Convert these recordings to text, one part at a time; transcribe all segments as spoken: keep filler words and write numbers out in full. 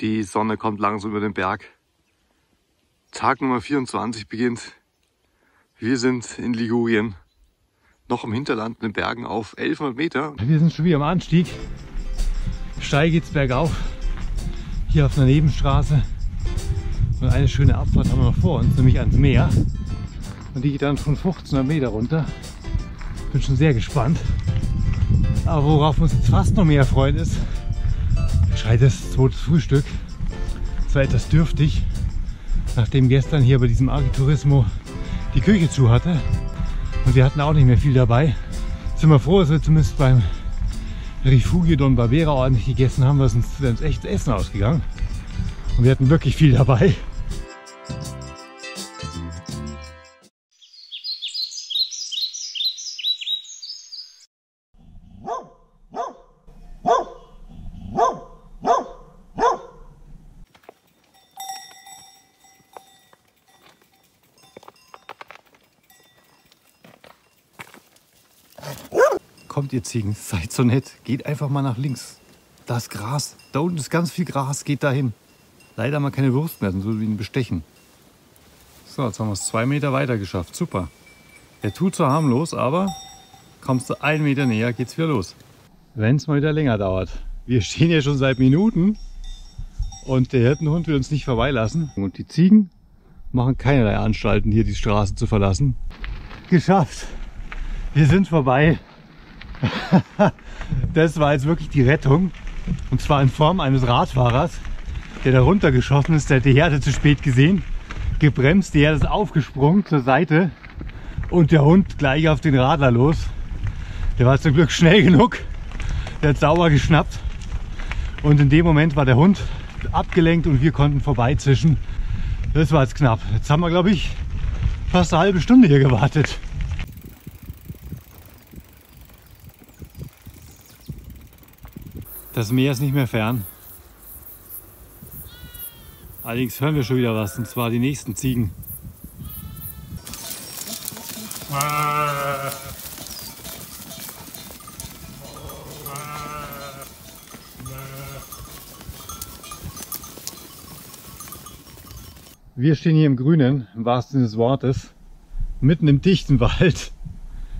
Die Sonne kommt langsam über den Berg. Tag Nummer vierundzwanzig beginnt. Wir sind in Ligurien. Noch im Hinterland in den Bergen auf elfhundert Meter. Wir sind schon wieder am Anstieg. Steil geht's bergauf. Hier auf einer Nebenstraße. Und eine schöne Abfahrt haben wir noch vor uns, nämlich ans Meer. Und die geht dann schon fünfzehnhundert Meter runter. Bin schon sehr gespannt. Aber worauf uns jetzt fast noch mehr freuen ist, schreit das zweite Frühstück. Zwar etwas dürftig, nachdem gestern hier bei diesem Agitourismo die Küche zu hatte. Und wir hatten auch nicht mehr viel dabei. Sind wir froh, dass wir zumindest beim Rifugio Don Barbera ordentlich gegessen haben, was uns zu echt Essen ausgegangen. Und wir hatten wirklich viel dabei. Kommt ihr Ziegen, seid so nett, geht einfach mal nach links. Da ist Gras, da unten ist ganz viel Gras, geht dahin. Leider haben wir keine Wurst mehr, sonst würden wir ihn bestechen. So, jetzt haben wir es zwei Meter weiter geschafft, super. Er tut zwar harmlos, aber kommst du einen Meter näher, geht's wieder los. Wenn es mal wieder länger dauert. Wir stehen hier schon seit Minuten und der Hirtenhund will uns nicht vorbeilassen. Und die Ziegen machen keinerlei Anstalten, hier die Straße zu verlassen. Geschafft, wir sind vorbei. Das war jetzt wirklich die Rettung, und zwar in Form eines Radfahrers, der da runtergeschossen ist. Der hat die Herde zu spät gesehen, gebremst, die Herde ist aufgesprungen zur Seite und der Hund gleich auf den Radler los. Der war zum Glück schnell genug, der hat sauber geschnappt und in dem Moment war der Hund abgelenkt und wir konnten vorbeizischen. Das war jetzt knapp. Jetzt haben wir, glaube ich, fast eine halbe Stunde hier gewartet. Das Meer ist nicht mehr fern. Allerdings hören wir schon wieder was, und zwar die nächsten Ziegen. Wir stehen hier im Grünen, im wahrsten Sinne des Wortes, mitten im dichten Wald.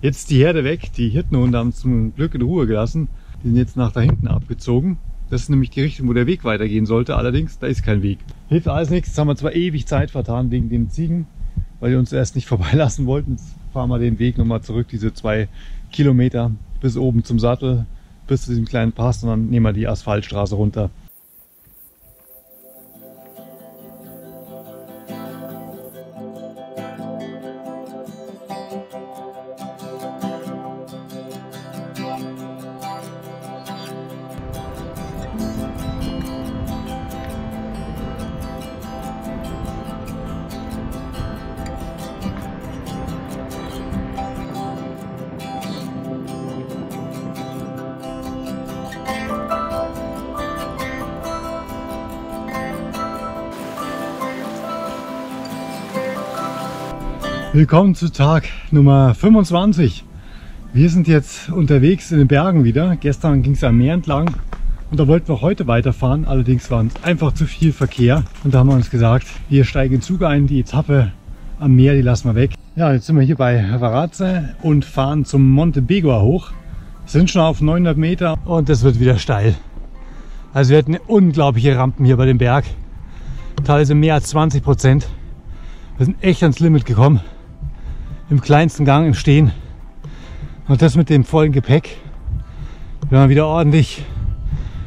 Jetzt ist die Herde weg, die Hirtenhunde haben es zum Glück in Ruhe gelassen. Die sind jetzt nach da hinten abgezogen. Das ist nämlich die Richtung, wo der Weg weitergehen sollte. Allerdings, da ist kein Weg. Hilft alles nichts. Jetzt haben wir zwar ewig Zeit vertan wegen den Ziegen, weil die uns erst nicht vorbeilassen wollten. Jetzt fahren wir den Weg nochmal zurück, diese zwei Kilometer bis oben zum Sattel, bis zu diesem kleinen Pass, und dann nehmen wir die Asphaltstraße runter. Willkommen zu Tag Nummer fünfundzwanzig. Wir sind jetzt unterwegs in den Bergen wieder. Gestern ging es am Meer entlang und da wollten wir heute weiterfahren. Allerdings war uns einfach zu viel Verkehr und da haben wir uns gesagt, wir steigen in Zug ein. Die Etappe am Meer, die lassen wir weg. Ja, jetzt sind wir hier bei Varazze und fahren zum Monte Beigua hoch. Sind schon auf neunhundert Meter und das wird wieder steil. Also wir hatten unglaubliche Rampen hier bei dem Berg. Teilweise mehr als zwanzig Prozent. Wir sind echt ans Limit gekommen. Im kleinsten Gang, im Stehen, und das mit dem vollen Gepäck. Wir haben wieder ordentlich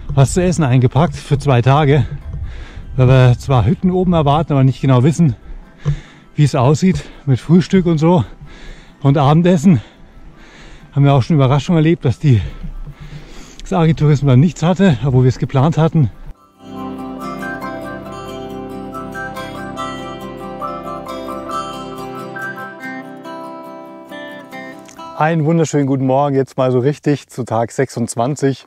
was zu essen eingepackt für zwei Tage, weil wir zwar Hütten oben erwarten, aber nicht genau wissen, wie es aussieht mit Frühstück und so und Abendessen. Haben wir auch schon Überraschungen erlebt, dass die, das Agitourismo dann nichts hatte, obwohl wir es geplant hatten. Einen wunderschönen guten Morgen, jetzt mal so richtig zu Tag sechsundzwanzig.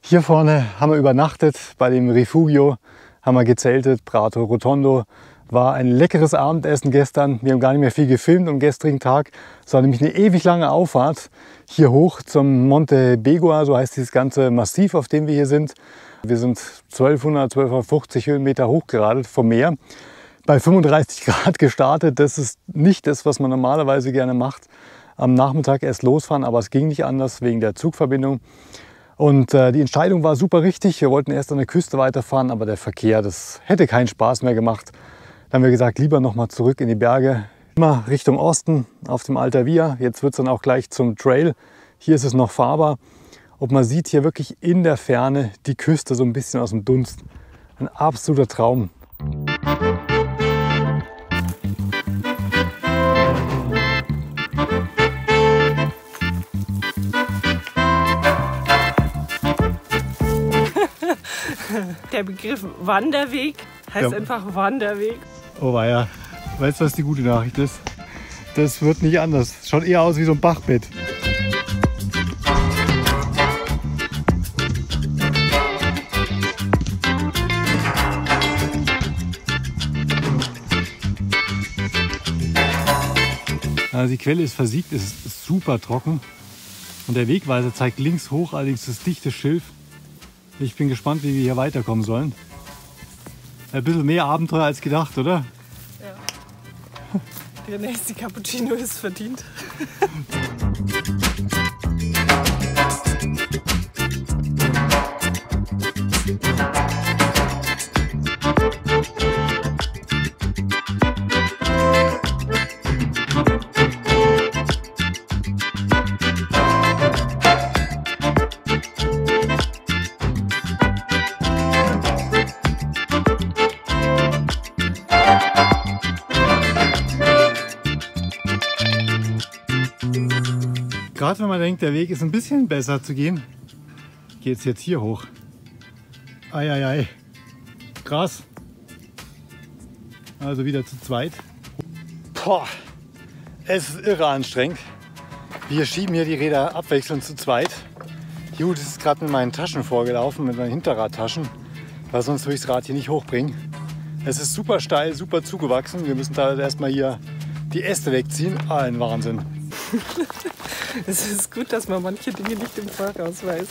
Hier vorne haben wir übernachtet bei dem Rifugio, haben wir gezeltet, Prato Rotondo, War ein leckeres Abendessen gestern. Wir haben gar nicht mehr viel gefilmt am gestrigen Tag. Es war nämlich eine ewig lange Auffahrt hier hoch zum Monte Beigua, so heißt dieses ganze Massiv, auf dem wir hier sind. Wir sind zwölfhundert, zwölfhundertfünfzig Höhenmeter hochgeradelt vom Meer. Bei fünfunddreißig Grad gestartet. Das ist nicht das, was man normalerweise gerne macht. Am Nachmittag erst losfahren, aber es ging nicht anders wegen der Zugverbindung. Und äh, die Entscheidung war super richtig. Wir wollten erst an der Küste weiterfahren, aber der Verkehr, das hätte keinen Spaß mehr gemacht. Dann haben wir gesagt, lieber nochmal zurück in die Berge, immer Richtung Osten auf dem Alta Via. Jetzt wird es dann auch gleich zum Trail. Hier ist es noch fahrbar. Und man sieht hier wirklich in der Ferne die Küste so ein bisschen aus dem Dunst. Ein absoluter Traum. Der Begriff Wanderweg heißt ja einfach Wanderweg. Oh weia. Weißt du, was die gute Nachricht ist? Das wird nicht anders. Schaut eher aus wie so ein Bachbett. Also die Quelle ist versiegt, es ist super trocken. Und der Wegweiser zeigt links hoch allerdings das dichte Schilf. Ich bin gespannt, wie wir hier weiterkommen sollen. Ein bisschen mehr Abenteuer als gedacht, oder? Ja. Der nächste Cappuccino ist verdient. Gerade wenn man denkt, der Weg ist ein bisschen besser zu gehen, geht es jetzt hier hoch. Eieiei, ei, ei. Krass. Also wieder zu zweit. Boah, es ist irre anstrengend. Wir schieben hier die Räder abwechselnd zu zweit. Gut, es ist gerade mit meinen Taschen vorgelaufen, mit meinen Hinterradtaschen, weil sonst würde ich das Rad hier nicht hochbringen. Es ist super steil, super zugewachsen. Wir müssen da erstmal hier die Äste wegziehen. Ah, ein Wahnsinn. Es ist gut, dass man manche Dinge nicht im Voraus weiß.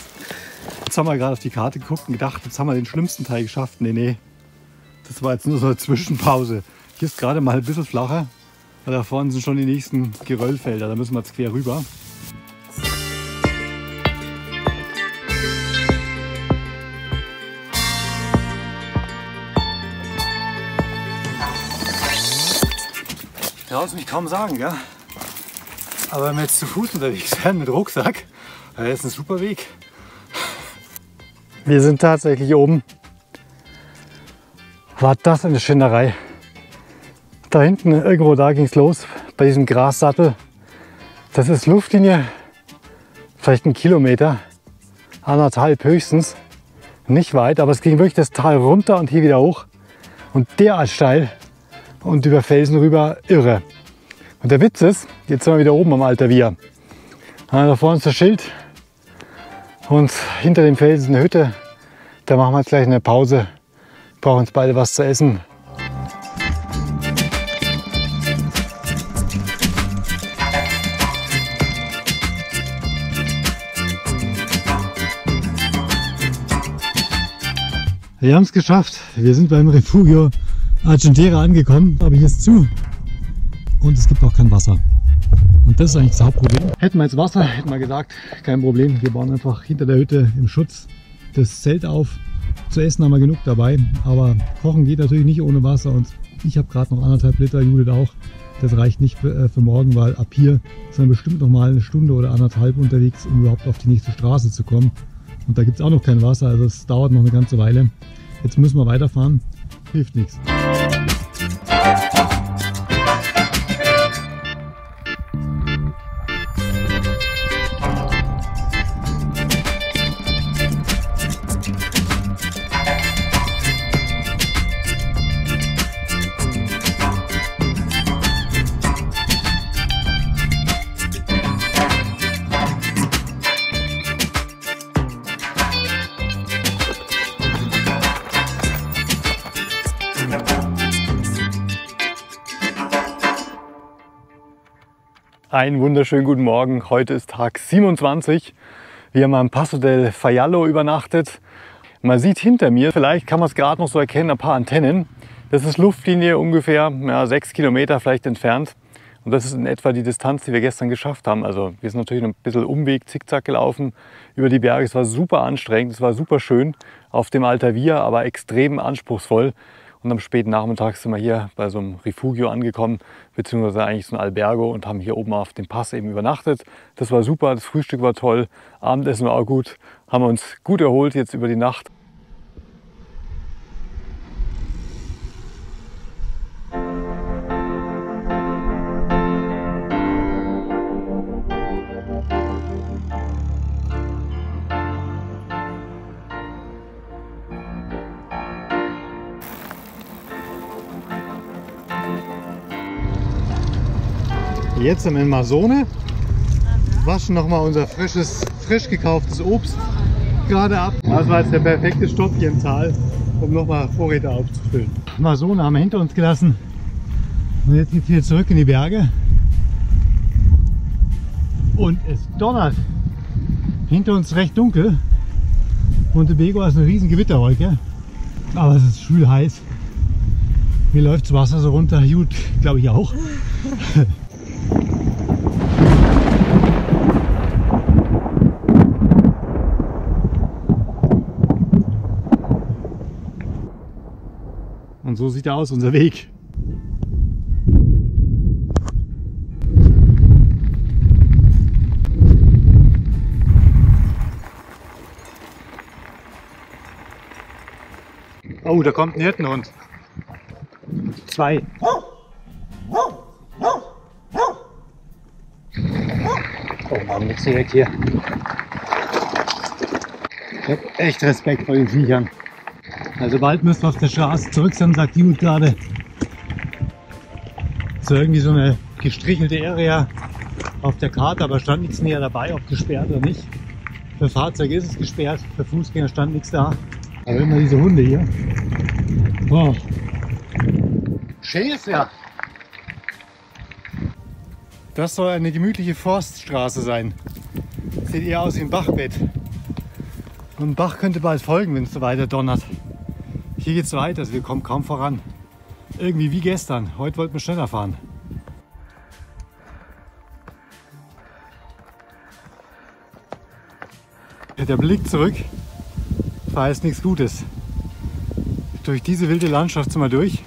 Jetzt haben wir gerade auf die Karte geguckt und gedacht, jetzt haben wir den schlimmsten Teil geschafft. Nee, nee. Das war jetzt nur so eine Zwischenpause. Hier ist gerade mal ein bisschen flacher. Aber da vorne sind schon die nächsten Geröllfelder. Da müssen wir jetzt quer rüber. Ja, das muss ich kaum sagen, gell? Aber wenn wir jetzt zu Fuß unterwegs wären mit Rucksack, dann ist ein super Weg. Wir sind tatsächlich oben. War das eine Schinderei. Da hinten, irgendwo da ging es los, bei diesem Grassattel. Das ist Luftlinie, vielleicht ein Kilometer, anderthalb höchstens. Nicht weit, aber es ging wirklich das Tal runter und hier wieder hoch. Und derart steil und über Felsen rüber, irre. Und der Witz ist, jetzt sind wir wieder oben am Alta Via. Da vorne ist das Schild und hinter dem Felsen eine Hütte. Da machen wir jetzt gleich eine Pause. Brauchen uns beide was zu essen. Wir haben es geschafft. Wir sind beim Rifugio Argentera angekommen, aber hier ist zu. Und es gibt auch kein Wasser. Und das ist eigentlich das Hauptproblem. Hätten wir jetzt Wasser, hätten wir gesagt, kein Problem. Wir bauen einfach hinter der Hütte im Schutz das Zelt auf. Zu essen haben wir genug dabei, aber kochen geht natürlich nicht ohne Wasser. Und ich habe gerade noch anderthalb Liter, Judith auch. Das reicht nicht für, äh, für morgen, weil ab hier sind wir bestimmt noch mal eine Stunde oder anderthalb unterwegs, um überhaupt auf die nächste Straße zu kommen. Und da gibt es auch noch kein Wasser, also es dauert noch eine ganze Weile. Jetzt müssen wir weiterfahren, hilft nichts. Thank you. Einen wunderschönen guten Morgen. Heute ist Tag siebenundzwanzig. Wir haben am Passo del Faiallo übernachtet. Man sieht hinter mir, vielleicht kann man es gerade noch so erkennen, ein paar Antennen. Das ist Luftlinie ungefähr ja, sechs Kilometer vielleicht entfernt. Und das ist in etwa die Distanz, die wir gestern geschafft haben. Also wir sind natürlich ein bisschen Umweg, zickzack gelaufen über die Berge. Es war super anstrengend, es war super schön auf dem Alta Via, aber extrem anspruchsvoll. Und am späten Nachmittag sind wir hier bei so einem Rifugio angekommen, beziehungsweise eigentlich so ein Albergo, und haben hier oben auf dem Pass eben übernachtet. Das war super, das Frühstück war toll, Abendessen war auch gut, haben wir uns gut erholt jetzt über die Nacht. Jetzt sind wir in Masone, waschen nochmal unser frisches, frisch gekauftes Obst gerade ab. Das war jetzt der perfekte Stopp hier im Tal, um nochmal Vorräte aufzufüllen. Masone haben wir hinter uns gelassen und jetzt geht es hier zurück in die Berge. Und es donnert. Hinter uns recht dunkel. Monte Bego ist eine riesen Gewitterwolke, aber es ist schwül heiß. Mir läuft das Wasser so runter, gut, glaube ich auch. Und so sieht er aus, unser Weg. Oh, da kommt ein Hirtenhund. Zwei. Oh Mann, jetzt weg hier. Ich hab echt Respekt vor den Viechern. Also bald müssen wir auf der Straße zurück sein, sagt Judith gerade. So irgendwie so eine gestrichelte Area auf der Karte, aber stand nichts näher dabei, ob gesperrt oder nicht. Für Fahrzeuge ist es gesperrt, für Fußgänger stand nichts da. Aber immer diese Hunde hier. Wow. Schäfer! Das soll eine gemütliche Forststraße sein. Sieht eher aus wie ein Bachbett. Und ein Bach könnte bald folgen, wenn es so weiter donnert. Hier geht es weiter, also wir kommen kaum voran. Irgendwie wie gestern. Heute wollten wir schneller fahren. Der Blick zurück verheißt nichts Gutes. Durch diese wilde Landschaft sind wir durch.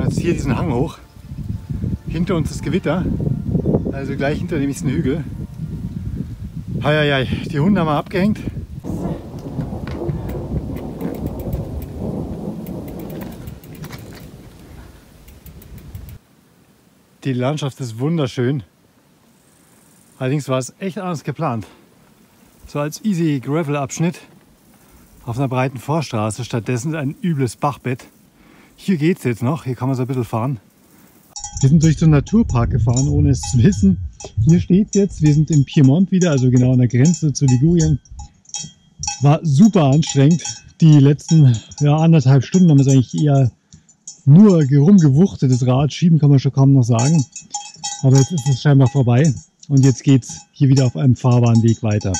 Jetzt hier diesen Hang hoch. Hinter uns das Gewitter. Also gleich hinter dem ist ein Hügel. Heieiei, die Hunde haben wir abgehängt. Die Landschaft ist wunderschön. Allerdings war es echt anders geplant. So als easy Gravel Abschnitt auf einer breiten Vorstraße, stattdessen ein übles Bachbett. Hier geht es jetzt noch, hier kann man so ein bisschen fahren. Wir sind durch so einen Naturpark gefahren, ohne es zu wissen. Hier steht jetzt, wir sind im Piemont wieder, also genau an der Grenze zu Ligurien. War super anstrengend. Die letzten ja, anderthalb Stunden haben wir es eigentlich eher nur rumgewuchtetes Rad, schieben kann man schon kaum noch sagen. Aber jetzt ist es scheinbar vorbei und jetzt geht es hier wieder auf einem fahrbaren Weg weiter.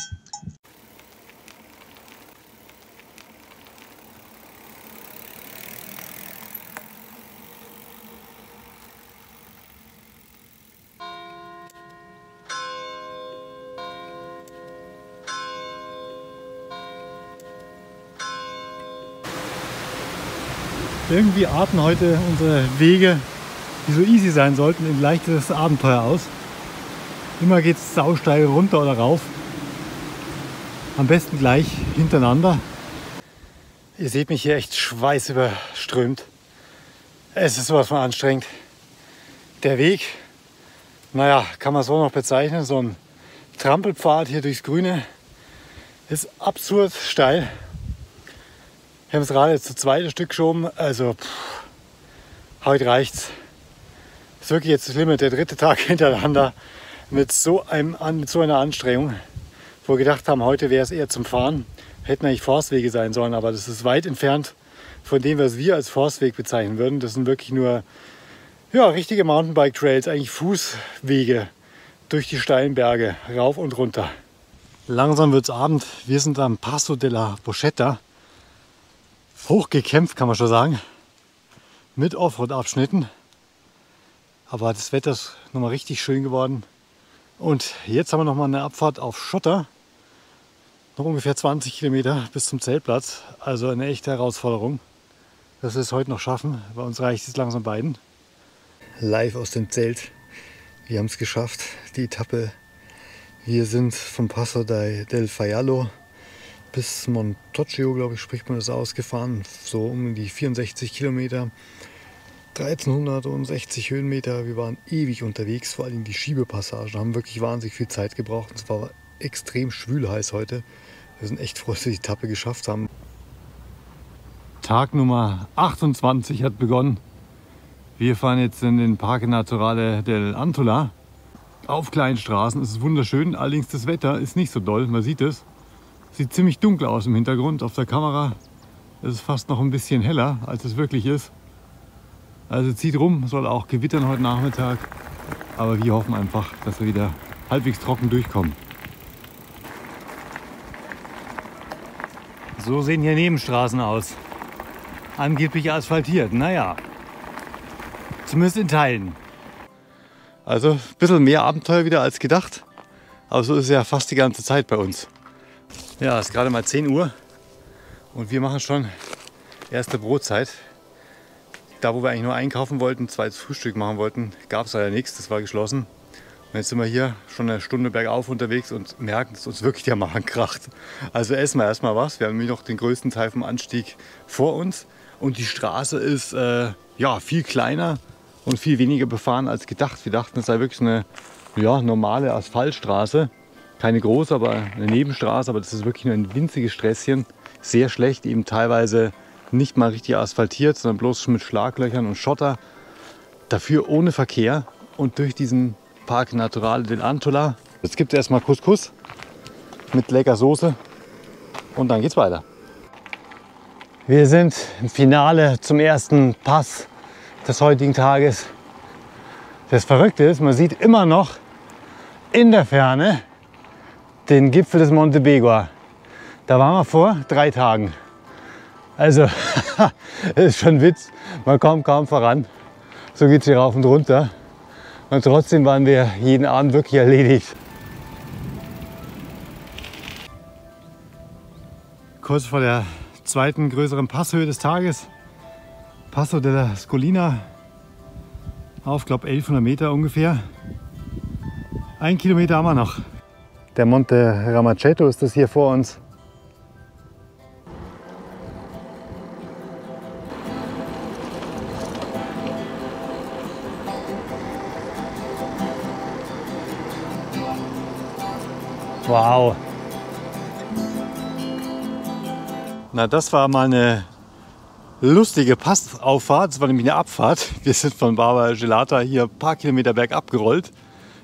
Irgendwie arten heute unsere Wege, die so easy sein sollten, in leichtes Abenteuer aus. Immer geht es sausteil runter oder rauf. Am besten gleich hintereinander. Ihr seht mich hier echt schweißüberströmt. Es ist sowas von anstrengend. Der Weg, naja, kann man so noch bezeichnen, so ein Trampelpfad hier durchs Grüne, ist absurd steil. Wir haben das Rad jetzt zu zweites Stück geschoben, also pff, heute reicht's. Das ist wirklich jetzt das Limit, der dritte Tag hintereinander mit so, einem, mit so einer Anstrengung, wo wir gedacht haben, heute wäre es eher zum Fahren, hätten eigentlich Forstwege sein sollen, aber das ist weit entfernt von dem, was wir als Forstweg bezeichnen würden. Das sind wirklich nur ja, richtige Mountainbike-Trails, eigentlich Fußwege, durch die steilen Berge, rauf und runter. Langsam wird's Abend. Wir sind am Passo della Bocchetta. Hochgekämpft, kann man schon sagen. Mit Offroad-Abschnitten. Aber das Wetter ist nochmal richtig schön geworden. Und jetzt haben wir nochmal eine Abfahrt auf Schotter. Noch ungefähr zwanzig Kilometer bis zum Zeltplatz. Also eine echte Herausforderung, dass wir es heute noch schaffen. Bei uns reicht es langsam beiden. Live aus dem Zelt. Wir haben es geschafft, die Etappe. Wir sind vom Passo del Faiallo bis Montecchio, glaube ich, spricht man das aus, gefahren. So um die vierundsechzig Kilometer. eintausenddreihundertsechzig Höhenmeter, wir waren ewig unterwegs, vor allem die Schiebepassagen haben wirklich wahnsinnig viel Zeit gebraucht. Es war extrem schwülheiß heute. Wir sind echt froh, dass wir die Etappe geschafft haben. Tag Nummer achtundzwanzig hat begonnen. Wir fahren jetzt in den Parque Naturale del Antola. Auf kleinen Straßen ist es wunderschön, allerdings das Wetter ist nicht so doll, man sieht es. Sieht ziemlich dunkel aus im Hintergrund auf der Kamera. Es ist fast noch ein bisschen heller, als es wirklich ist. Also zieht rum, soll auch gewittern heute Nachmittag, aber wir hoffen einfach, dass wir wieder halbwegs trocken durchkommen. So sehen hier Nebenstraßen aus, angeblich asphaltiert, naja, zumindest in Teilen. Also ein bisschen mehr Abenteuer wieder als gedacht, aber so ist es ja fast die ganze Zeit bei uns. Ja, es ist gerade mal zehn Uhr und wir machen schon erste Brotzeit. Da, wo wir eigentlich nur einkaufen wollten, zweites Frühstück machen wollten, gab es leider nichts, das war geschlossen. Und jetzt sind wir hier schon eine Stunde bergauf unterwegs und merken, dass uns wirklich der Magen kracht. Also essen wir erstmal was. Wir haben nämlich noch den größten Teil vom Anstieg vor uns. Und die Straße ist äh, ja, viel kleiner und viel weniger befahren als gedacht. Wir dachten, es sei wirklich eine ja, normale Asphaltstraße. Keine große, aber eine Nebenstraße. Aber das ist wirklich nur ein winziges Sträßchen. Sehr schlecht, eben teilweise nicht mal richtig asphaltiert, sondern bloß mit Schlaglöchern und Schotter. Dafür ohne Verkehr und durch diesen Parque Naturale del Antola. Jetzt gibt es erstmal Couscous mit lecker Soße und dann geht's weiter. Wir sind im Finale zum ersten Pass des heutigen Tages. Das Verrückte ist, man sieht immer noch in der Ferne den Gipfel des Monte Beigua. Da waren wir vor drei Tagen. Also, das ist schon ein Witz, man kommt kaum voran. So geht es hier rauf und runter. Und trotzdem waren wir jeden Abend wirklich erledigt. Kurz vor der zweiten größeren Passhöhe des Tages, Passo della Scolina, auf, glaube elfhundert Meter ungefähr. Ein Kilometer haben wir noch. Der Monte Ramachetto ist das hier vor uns. Wow! Na, das war mal eine lustige Passauffahrt. Das war nämlich eine Abfahrt. Wir sind von Barbara Gelata hier ein paar Kilometer bergab gerollt.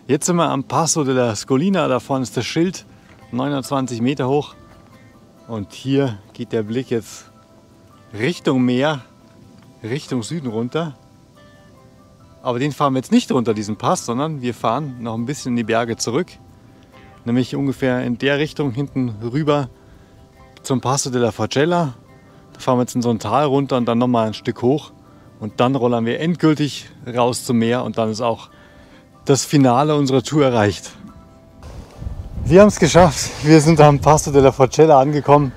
Jetzt sind wir am Passo della Scolina. Da vorne ist das Schild, neunundzwanzig Meter hoch. Und hier geht der Blick jetzt Richtung Meer, Richtung Süden runter. Aber den fahren wir jetzt nicht runter, diesen Pass, sondern wir fahren noch ein bisschen in die Berge zurück. Nämlich ungefähr in der Richtung hinten rüber zum Passo della Facella. Da fahren wir jetzt in so ein Tal runter und dann nochmal ein Stück hoch. Und dann rollern wir endgültig raus zum Meer und dann ist auch das Finale unserer Tour erreicht. Wir haben es geschafft. Wir sind am Passo della Facella angekommen.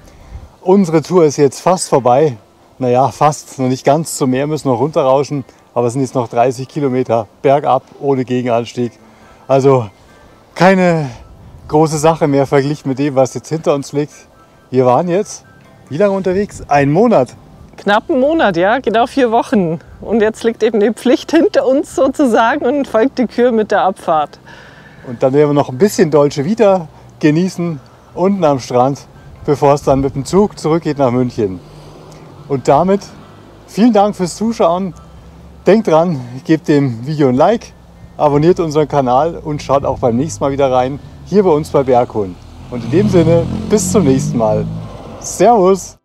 Unsere Tour ist jetzt fast vorbei. Naja, fast, noch nicht ganz. Zum Meer müssen wir noch runterrauschen. Aber es sind jetzt noch dreißig Kilometer bergab ohne Gegenanstieg. Also keine große Sache mehr verglichen mit dem, was jetzt hinter uns liegt. Wir waren jetzt, wie lange unterwegs? Ein Monat. Knapp einen Monat, ja, genau vier Wochen. Und jetzt liegt eben die Pflicht hinter uns sozusagen und folgt die Kür mit der Abfahrt. Und dann werden wir noch ein bisschen Dolce Vita genießen, unten am Strand, bevor es dann mit dem Zug zurückgeht nach München. Und damit vielen Dank fürs Zuschauen. Denkt dran, gebt dem Video ein Like, abonniert unseren Kanal und schaut auch beim nächsten Mal wieder rein. Hier bei uns bei Berghuhn. Und in dem Sinne, bis zum nächsten Mal. Servus!